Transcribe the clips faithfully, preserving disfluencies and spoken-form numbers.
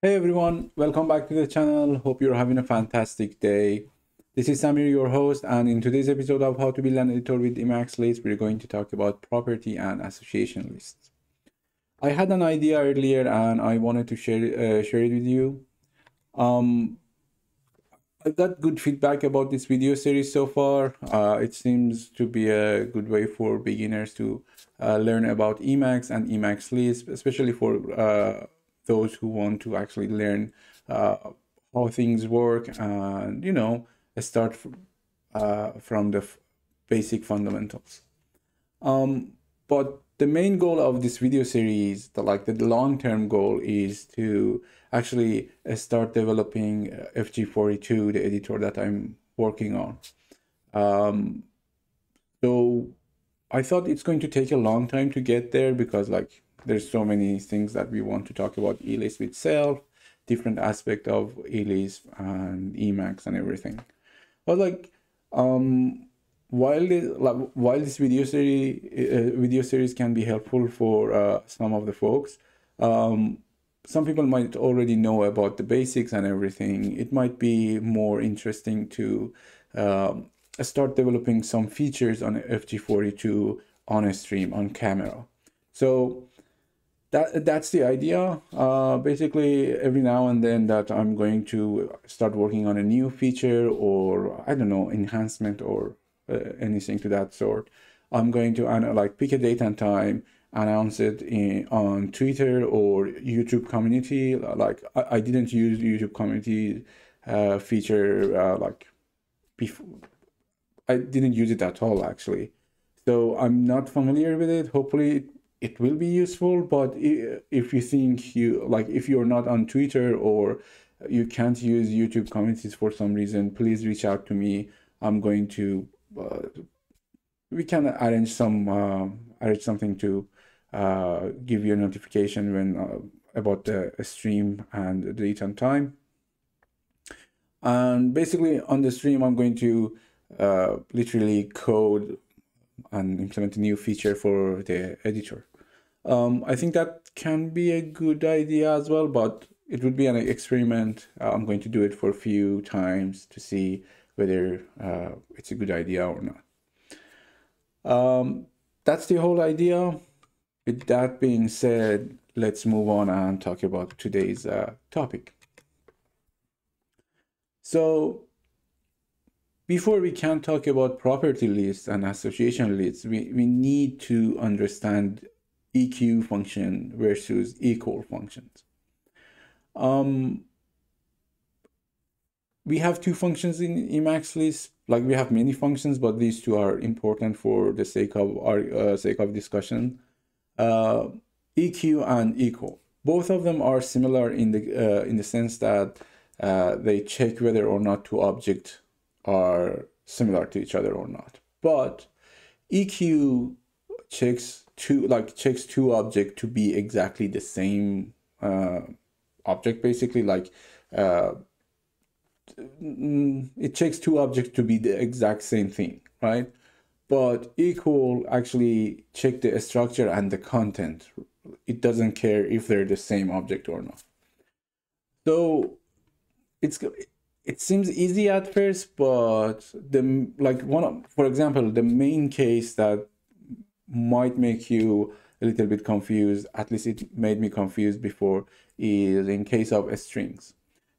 Hey everyone, welcome back to the channel. Hope you're having a fantastic day. This is Samir, your host, and in today's episode of How to Build an Editor with Emacs List, we're going to talk about property and association lists. I had an idea earlier and I wanted to share, uh, share it with you. Um, I got good feedback about this video series so far. Uh, it seems to be a good way for beginners to uh, learn about Emacs and Emacs List, especially for uh, those who want to actually learn uh, how things work and, you know, start from, uh, from the basic fundamentals. Um, but the main goal of this video series, the, like the long-term goal, is to actually start developing F G forty-two, the editor that I'm working on. Um, so I thought it's going to take a long time to get there because, like, there's so many things that we want to talk about E L I S P itself, different aspect of E L I S P and Emacs and everything. But like, um, while this, like, while this video series uh, video series can be helpful for uh, some of the folks, um, some people might already know about the basics and everything. It might be more interesting to uh, start developing some features on F G forty-two on a stream, on camera. So That, that's the idea. Uh, basically, every now and then that I'm going to start working on a new feature or, I don't know, enhancement or uh, anything to that sort. I'm going to uh, like pick a date and time, announce it in, on Twitter or YouTube community. Like, I, I didn't use YouTube community uh, feature uh, like before. I didn't use it at all, actually. So I'm not familiar with it. Hopefully it It will be useful, but if you think you like, if you're not on Twitter or you can't use YouTube communities for some reason, please reach out to me. I'm going to, uh, we can arrange some, uh, arrange something to uh, give you a notification when uh, about the stream and the date and time. And basically on the stream, I'm going to uh, literally code and implement a new feature for the editor. Um, I think that can be a good idea as well, but it would be an experiment. I'm going to do it for a few times to see whether uh, it's a good idea or not. Um, that's the whole idea. With that being said, let's move on and talk about today's uh, topic. So before we can talk about property lists and association lists, we, we need to understand E Q function versus equal functions. Um, we have two functions in Emacs list. Like, we have many functions, but these two are important for the sake of our uh, sake of discussion. Uh, E Q and equal. Both of them are similar in the uh, in the sense that uh, they check whether or not two objects are similar to each other or not. But E Q checks two like checks two objects to be exactly the same uh, object, basically. Like, uh, it checks two objects to be the exact same thing, right? But equal actually check the structure and the content. It doesn't care if they're the same object or not. So it's It seems easy at first, but the like one of, for example, the main case that might make you a little bit confused, at least it made me confused before, is in case of strings.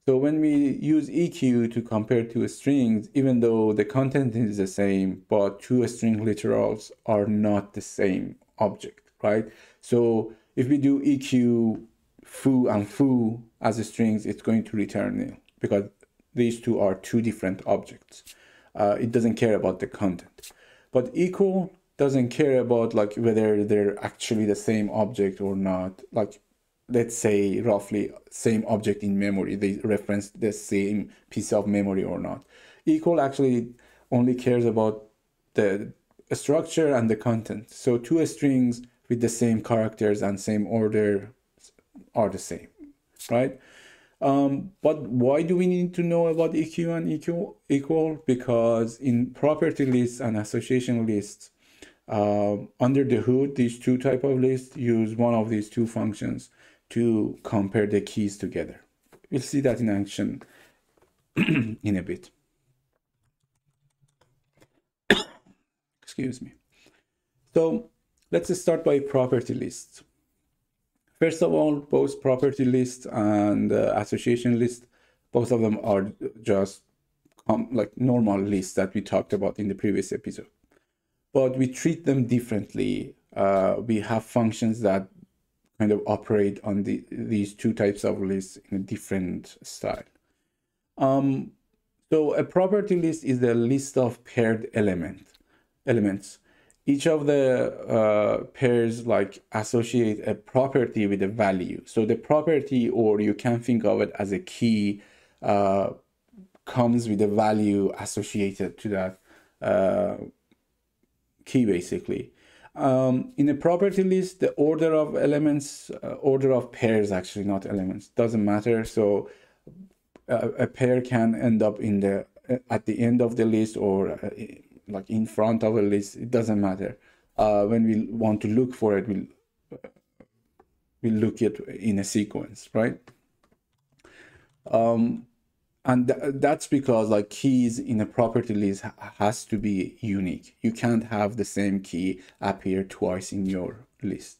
So when we use E Q to compare two strings, even though the content is the same, but two string literals are not the same object, right? So if we do E Q foo and foo as strings, it's going to return nil because these two are two different objects. Uh, it doesn't care about the content. But equal doesn't care about like whether they're actually the same object or not. Like, let's say roughly same object in memory, they reference the same piece of memory or not. Equal actually only cares about the structure and the content. So two strings with the same characters and same order are the same, right? Um, but why do we need to know about E Q and equal? equal? Because in property lists and association lists, uh, under the hood, these two type of lists use one of these two functions to compare the keys together, We'll see that in action in a bit. Excuse me. So let's start by property list. First of all, both property list and uh, association list, both of them are just um, like normal lists that we talked about in the previous episode. But we treat them differently. Uh, we have functions that kind of operate on the, these two types of lists in a different style. Um, so a property list is the list of paired element, elements. Each of the uh, pairs like associate a property with a value. So the property, or you can think of it as a key, uh, comes with a value associated to that uh, key basically. Um, in a property list, the order of elements, uh, order of pairs actually, not elements, doesn't matter. So a, a pair can end up in the at the end of the list or uh, like in front of a list. It doesn't matter. Uh, when we want to look for it, we'll, we'll look it in a sequence, right? Um, and th that's because like keys in a property list ha has to be unique. You can't have the same key appear twice in your list.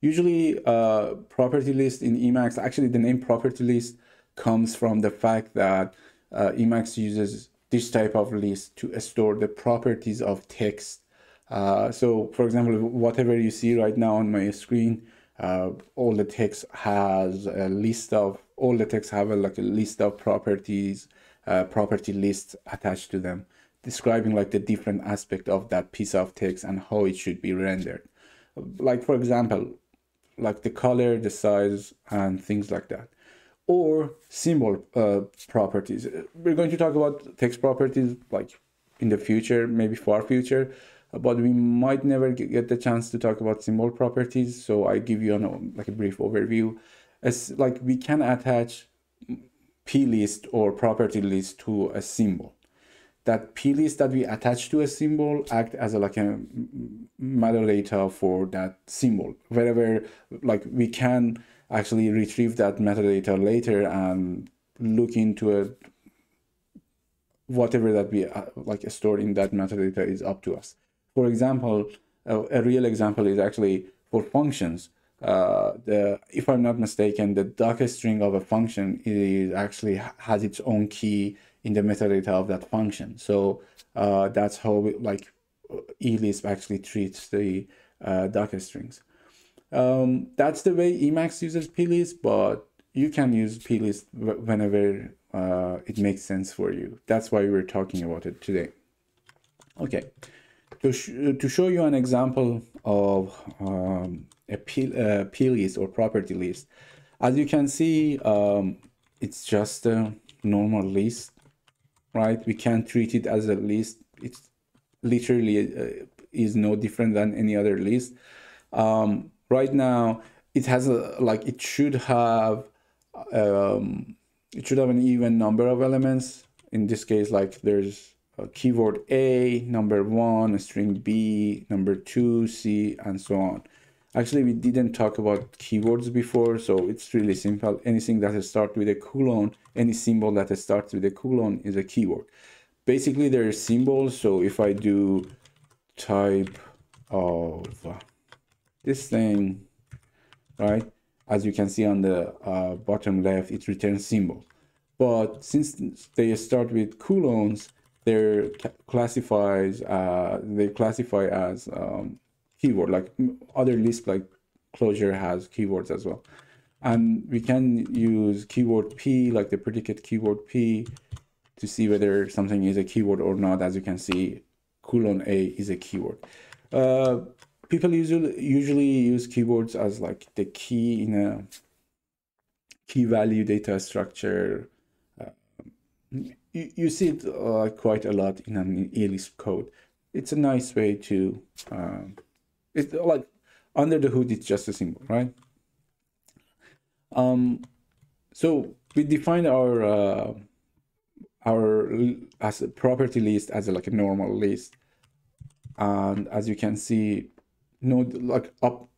Usually uh, property list in Emacs, actually the name property list comes from the fact that uh, Emacs uses this type of list to store the properties of text. Uh, so for example, whatever you see right now on my screen, uh, all the text has a list of all the texts have a, like a list of properties, uh, property lists attached to them, describing like the different aspect of that piece of text and how it should be rendered. Like for example, like the color, the size, and things like that. Or symbol uh, properties. We're going to talk about text properties like in the future, maybe far future, but we might never get the chance to talk about symbol properties. So I give you an, like a brief overview. It's like we can attach plist or property list to a symbol. That plist that we attach to a symbol act as a, like a metadata for that symbol. Wherever like we can actually retrieve that metadata later and look into it. Whatever that we like stored in that metadata is up to us. For example, a real example is actually for functions. Uh, the, if I'm not mistaken, the docker string of a function is actually has its own key in the metadata of that function. So uh, that's how we, like E L I S P actually treats the uh, docker strings. Um, that's the way Emacs uses plist, but you can use plist whenever uh, it makes sense for you. That's why we're talking about it today. Okay, to, sh to show you an example of um, a plist or property list. As you can see, um, it's just a normal list, right? We can't treat it as a list. It's literally uh, is no different than any other list. Um, right now, it has a, like it should have um, it should have an even number of elements. In this case, like there's a keyword A, number one, a string B, number two, C, and so on. Actually, we didn't talk about keywords before, so it's really simple. Anything that starts with a colon, any symbol that starts with a colon is a keyword. Basically, there are symbols. So if I do type of this thing, right? As you can see on the uh, bottom left, it returns symbol. But since they start with colons, they're classifies. Uh, they classify as um, keyword, like other lists like closure has keywords as well. And we can use keyword P, like the predicate keyword P, to see whether something is a keyword or not. As you can see, colon A is a keyword. Uh, people usually, usually use keywords as like the key in a key value data structure. Uh, you, you see it uh, quite a lot in an E L I S P code. It's a nice way to... Uh, It's like under the hood, it's just a symbol, right? Um, so we define our uh, our as a property list as a, like a normal list, and as you can see, no, like up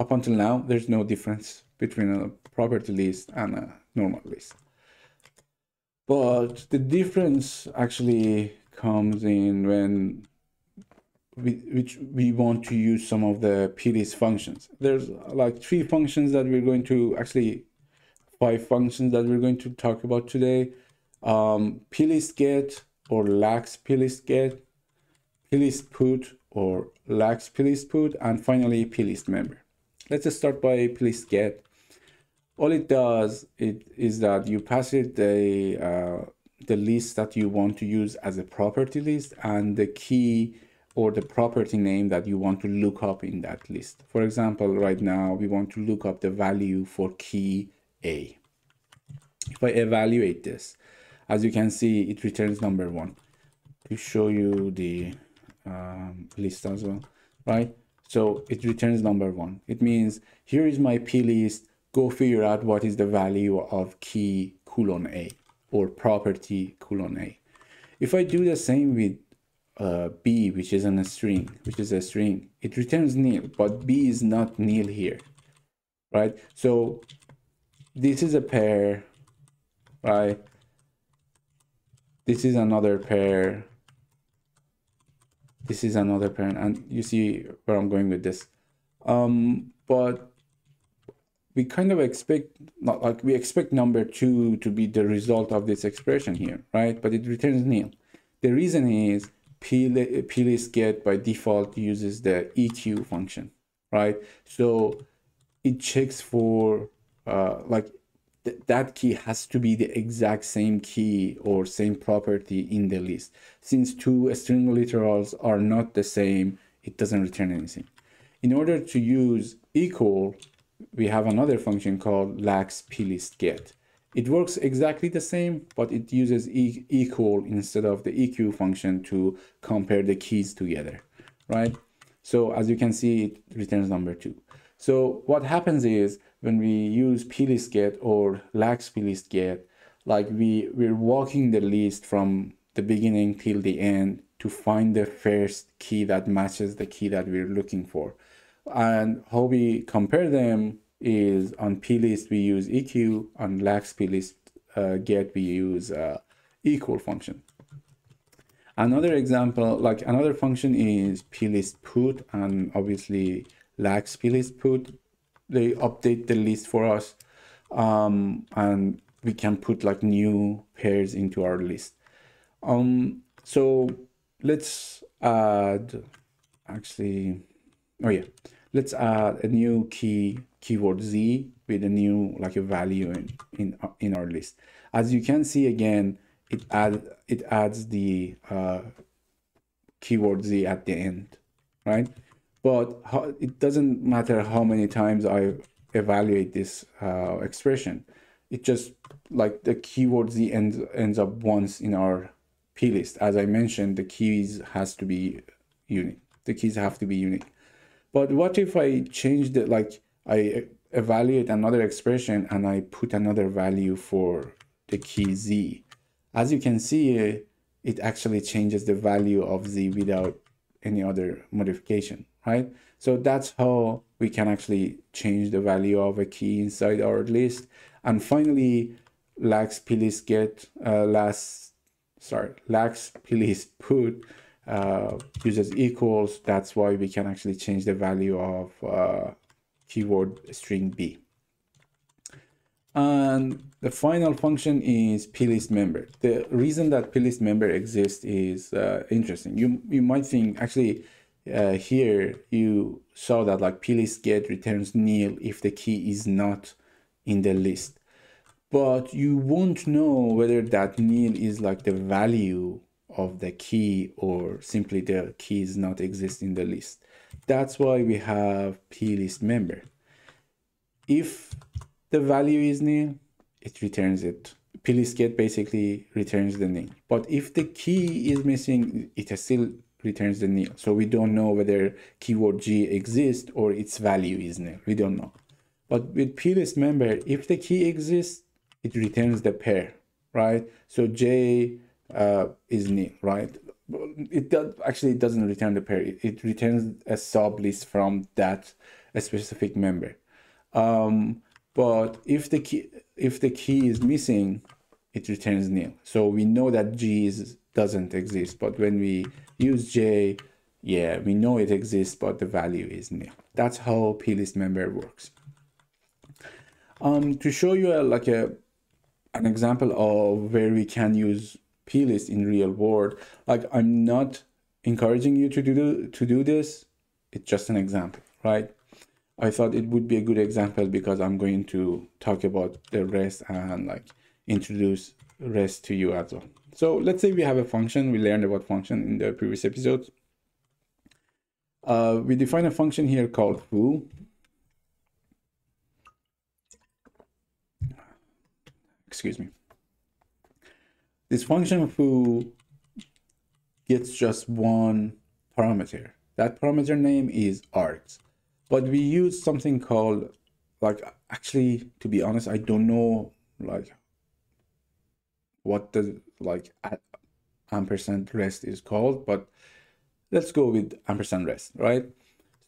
up until now, there's no difference between a property list and a normal list. But the difference actually comes in when we, which we want to use some of the plist functions. There's like three functions that we're going to, actually five functions that we're going to talk about today. Um, plist get or lax plist get, plist put or lax plist put, and finally plist member. Let's just start by plist get. All it does it is that you pass it the uh, the list that you want to use as a property list and the key or the property name that you want to look up in that list. For example, right now we want to look up the value for key A. If I evaluate this, as you can see, it returns number one. To show you the um, list as well, right? So it returns number one. It means here is my plist. Go figure out what is the value of key colon A or property colon A. If I do the same with uh, B, which is a string, which is a string, it returns nil, but B is not nil here, right? So this is a pair, right? This is another pair. This is another pair, and you see where I'm going with this. Um, but we kind of expect, not like we expect number two to be the result of this expression here, right? But it returns nil. The reason is plist get by default uses the E Q function, right? So it checks for uh, like th that key has to be the exact same key or same property in the list. Since two string literals are not the same, it doesn't return anything. In order to use equal, we have another function called lax plist get. It works exactly the same, but it uses e equal instead of the E Q function to compare the keys together, right? So as you can see, it returns number two. So what happens is when we use plist get or lax plist get, like we we're walking the list from the beginning till the end to find the first key that matches the key that we're looking for. And how we compare them is on plist we use E Q, on lax plist uh, get we use uh, equal function. Another example, like another function is plist put, and obviously lax plist put. They update the list for us, um, and we can put like new pairs into our list. Um, so let's add actually. Oh yeah, let's add a new key, keyword Z, with a new like a value in in, in our list. As you can see again, it add it adds the uh, keyword Z at the end, right? But how, it doesn't matter how many times I evaluate this uh, expression. It just like the keyword Z ends ends up once in our plist. As I mentioned, the keys has to be unique. The keys have to be unique. But what if I change it, like I evaluate another expression and I put another value for the key Z? As you can see, it actually changes the value of Z without any other modification, right? So that's how we can actually change the value of a key inside our list. And finally, lax plist get, uh, last, sorry, lax plist put, uh uses equals. That's why we can actually change the value of uh keyword string B. And the final function is plist member. The reason that plist member exists is uh, interesting. You you might think actually uh, here you saw that like plist get returns nil if the key is not in the list, but you won't know whether that nil is like the value of the key or simply the key is not exist in the list. That's why we have plist member. If the value is nil, it returns it. Plist get basically returns the nil. But if the key is missing, it still returns the nil. So we don't know whether keyword G exists or its value is nil. We don't know. But with plist member, if the key exists, it returns the pair, right? So J uh is nil, right? It does actually, it doesn't return the pair, it, it returns a sub list from that a specific member. Um But if the key if the key is missing, it returns nil. So we know that G is, doesn't exist, but when we use J, yeah, we know it exists, but the value is nil. That's how plist member works. Um, to show you a, like a an example of where we can use plist in real world, like I'm not encouraging you to do to do this. It's just an example, right? I thought it would be a good example because I'm going to talk about the rest and like introduce rest to you as well. So let's say we have a function. We learned about function in the previous episodes. Uh, we define a function here called foo. Excuse me. This function foo gets just one parameter. That parameter name is args. But we use something called, like, actually, to be honest, I don't know, like, what the, like, ampersand rest is called, but let's go with ampersand rest, right?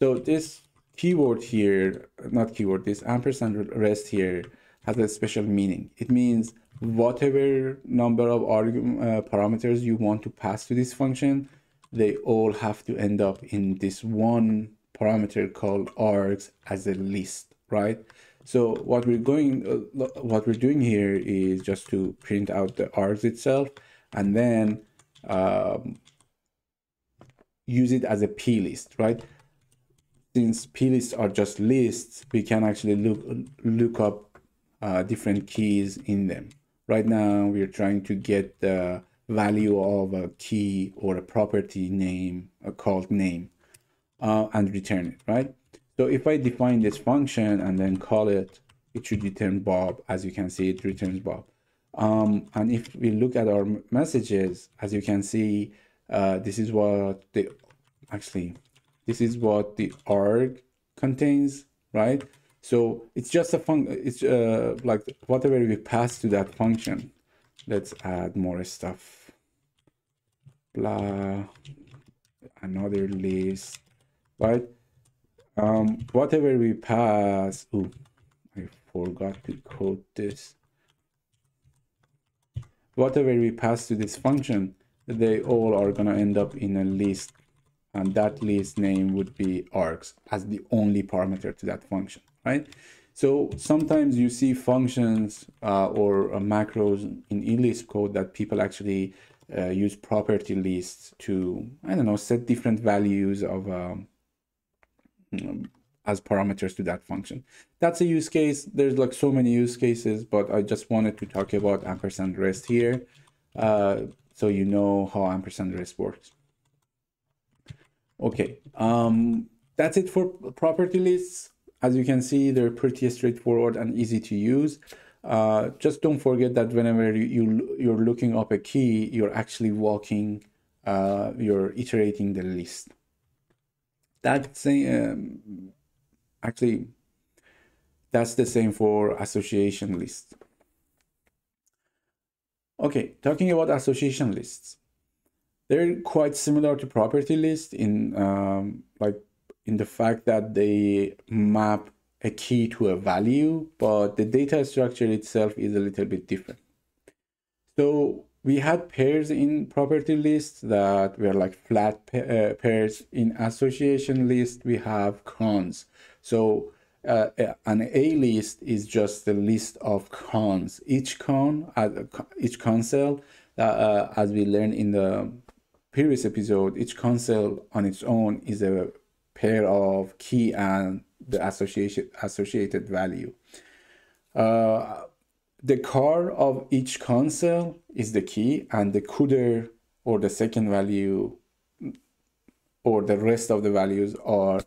So this keyword here, not keyword, this ampersand rest here has a special meaning. It means whatever number of argument, uh, parameters you want to pass to this function, they all have to end up in this one parameter called args as a list, right? So what we're going, uh, what we're doing here is just to print out the args itself, and then um, use it as a plist, right? Since plists are just lists, we can actually look look up uh, different keys in them. Right now, we're trying to get the value of a key or a property name, a called name, uh, and return it, right? So if I define this function and then call it, it should return Bob. As you can see, it returns Bob. Um, and if we look at our messages, as you can see, uh, this is what the, actually, this is what the arg contains, right? So it's just a function, it's uh, like whatever we pass to that function. Let's add more stuff. Blah, another list, right? Um, whatever we pass, oh, I forgot to code this. Whatever we pass to this function, they all are gonna end up in a list, and that list name would be args as the only parameter to that function, right? So sometimes you see functions uh, or uh, macros in ELISP code that people actually uh, use property lists to, I don't know, set different values of um, as parameters to that function. That's a use case. There's like so many use cases, but I just wanted to talk about ampersand rest here, uh, so you know how ampersand rest works. Okay, um, that's it for property lists. As you can see, they're pretty straightforward and easy to use. Uh, just don't forget that whenever you, you, you're looking up a key, you're actually walking, uh, you're iterating the list. That same, um, actually, that's the same for association lists. Okay, talking about association lists. They're quite similar to property lists in um, like, in the fact that they map a key to a value, but the data structure itself is a little bit different. So we had pairs in property lists that were like flat pairs. In association list, we have cons. So uh, an A list is just the list of cons. Each con, each con cell, uh, as we learned in the previous episode, each con cell on its own is a pair of key and the association associated value. Uh, the car of each con cell is the key, and the CUDR or the second value or the rest of the values are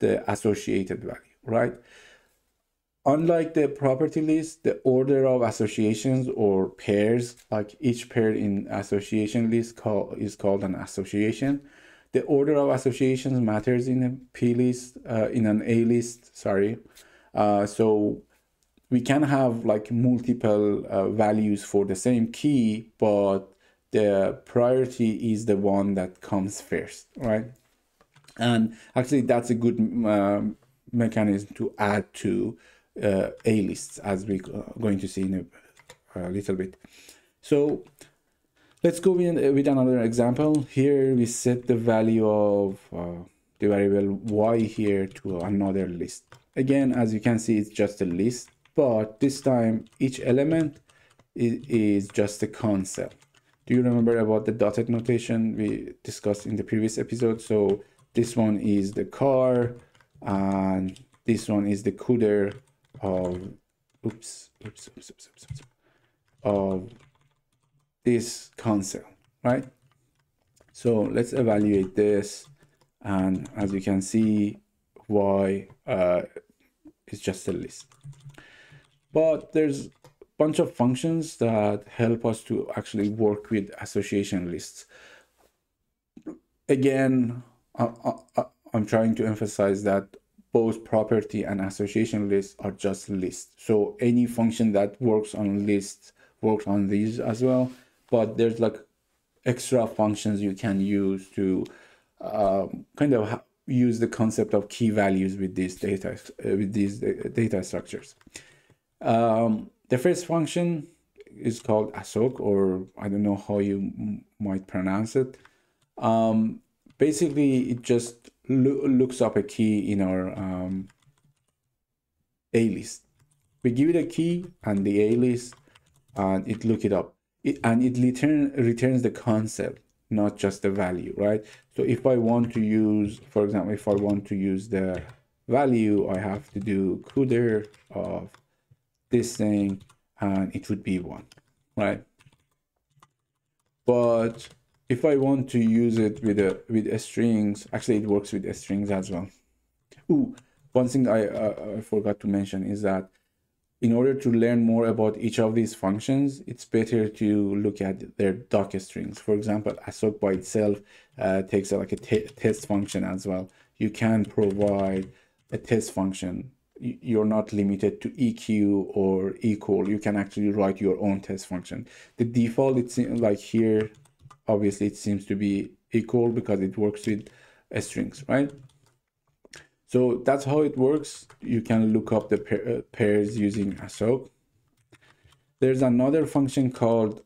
the associated value, right? Unlike the property list, the order of associations or pairs, like each pair in association list call, is called an association. The order of associations matters in a P list, uh, in an A list, sorry. Uh, so we can have like multiple uh, values for the same key, but the priority is the one that comes first, right? And actually that's a good um, mechanism to add to uh, A lists, as we're going to see in a, a little bit. So let's go in with another example. Here we set the value of uh, the variable y here to another list. Again, as you can see, it's just a list, but this time each element is, is just a cons cell. Do you remember about the dotted notation we discussed in the previous episode? So this one is the car, and this one is the coder of oops, oops, oops, oops, oops, oops of this cons cell, right? So let's evaluate this, and as you can see, y uh, is just a list. But there's a bunch of functions that help us to actually work with association lists. Again, I, I, I'm trying to emphasize that both property and association lists are just lists. So any function that works on lists works on these as well. But there's like extra functions you can use to um, kind of use the concept of key values with these data, uh, with these data structures. Um, the first function is called A S O C, or I don't know how you might pronounce it. Um, basically, it just lo looks up a key in our um, A list. We give it a key and the A list, and it look it up. It, and it return, returns the concept, not just the value, right? So if I want to use, for example, if I want to use the value, I have to do coder of this thing, and it would be one, right? But if I want to use it with a with a strings, actually it works with a strings as well. Ooh, one thing I, uh, I forgot to mention is that in order to learn more about each of these functions, it's better to look at their doc strings. For example, A S O C by itself uh, takes uh, like a test function as well. You can provide a test function. You're not limited to E Q or equal. You can actually write your own test function. The default, it's like here, obviously it seems to be equal because it works with uh, strings, right? So that's how it works. You can look up the pair, uh, pairs using A S O C. There's another function called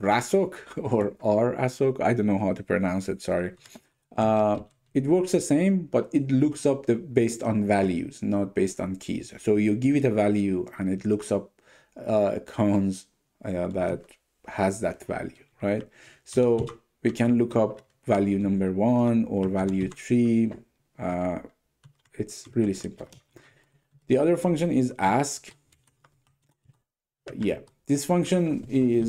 RASOC or R A S O C. I don't know how to pronounce it, sorry. Uh, it works the same, but it looks up the based on values, not based on keys. So you give it a value and it looks up uh, cons uh, that has that value, right? So we can look up value number one or value three. Uh, It's really simple. The other function is ask. Yeah, this function is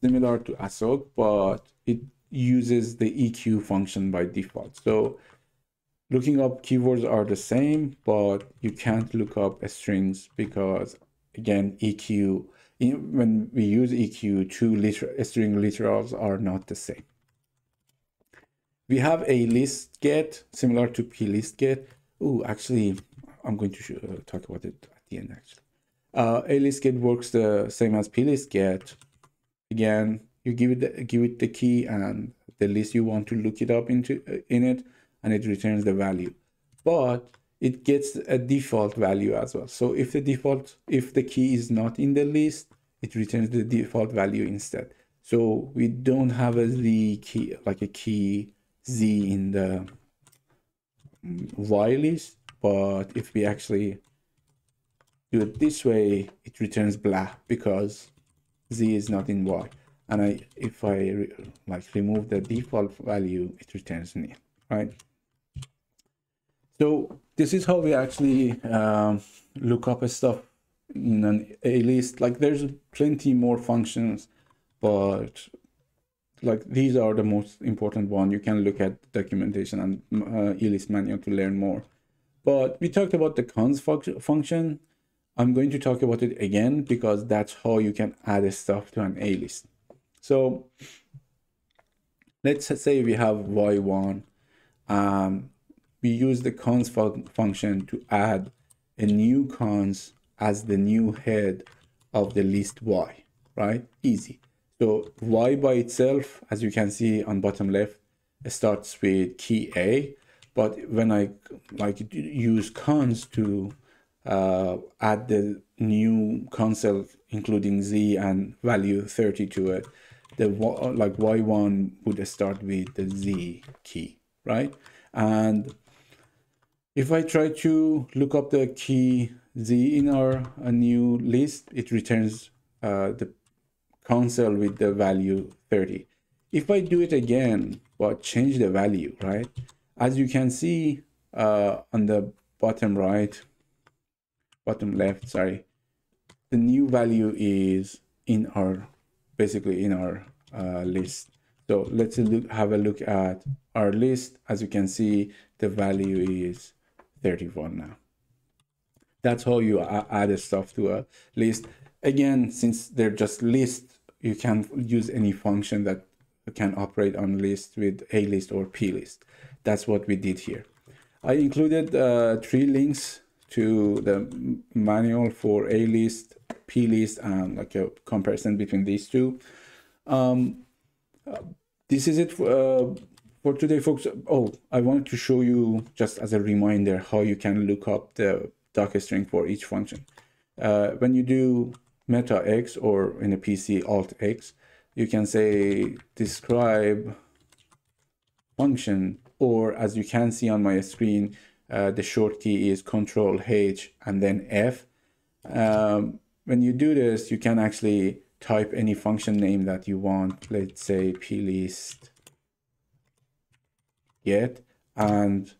similar to A S O C, but it uses the E Q function by default. So looking up keywords are the same, but you can't look up strings because, again, E Q, when we use E Q, two liter string literals are not the same. We have a list get similar to PLIST GET. Oh, actually, I'm going to uh, talk about it at the end, actually. Uh, ALIST GET works the same as PLIST GET. Again, you give it, the, give it the key and the list you want to look it up into uh, in it, and it returns the value. But it gets a default value as well. So if the default, if the key is not in the list, it returns the default value instead. So we don't have a Z key, like a key Z in the Y list, but if we actually do it this way, it returns blah because Z is not in Y. And I, if I re, like remove the default value, it returns nil, right? So this is how we actually um, look up stuff in an A list. Like there's plenty more functions, but like these are the most important one. You can look at documentation and uh, ELISP manual to learn more. But we talked about the cons function. I'm going to talk about it again because that's how you can add stuff to an A list. So let's say we have Y one. Um, we use the cons fun function to add a new cons as the new head of the list Y, right? Easy. So Y by itself, as you can see on bottom left, starts with key A, but when I like use cons to uh, add the new console, including Z and value thirty to it, the like Y one would start with the Z key, right? And if I try to look up the key Z in our a new list, it returns uh, the console with the value thirty. If I do it again, but change the value, right? As you can see uh, on the bottom right, bottom left, sorry, the new value is in our, basically in our uh, list. So let's look, have a look at our list. As you can see, the value is thirty-one now. That's how you add stuff to a list. Again, since they're just lists, you can use any function that can operate on list with a list or p list. That's what we did here. I included uh, three links to the manual for a list, p list, and like a comparison between these two. Um, this is it for, uh, for today, folks. Oh, I wanted to show you just as a reminder how you can look up the docstring for each function. Uh, when you do meta x or in a P C alt x, you can say describe function, or as you can see on my screen, uh, the short key is control H and then F. Um, when you do this, you can actually type any function name that you want. Let's say plist get, and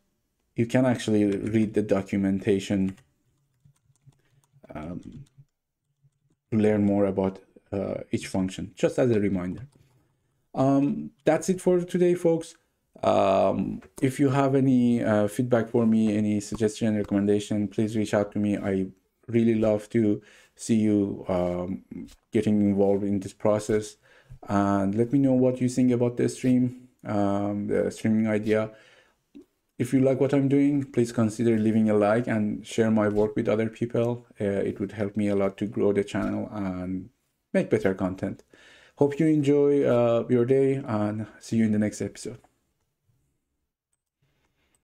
you can actually read the documentation um, to learn more about Uh, each function, just as a reminder. Um, that's it for today, folks. Um, if you have any uh, feedback for me, any suggestion, recommendation, please reach out to me. I really love to see you um, getting involved in this process, and let me know what you think about the stream, um, the streaming idea. If you like what I'm doing, please consider leaving a like and share my work with other people. Uh, it would help me a lot to grow the channel and make better content. Hope you enjoy uh, your day, and see you in the next episode.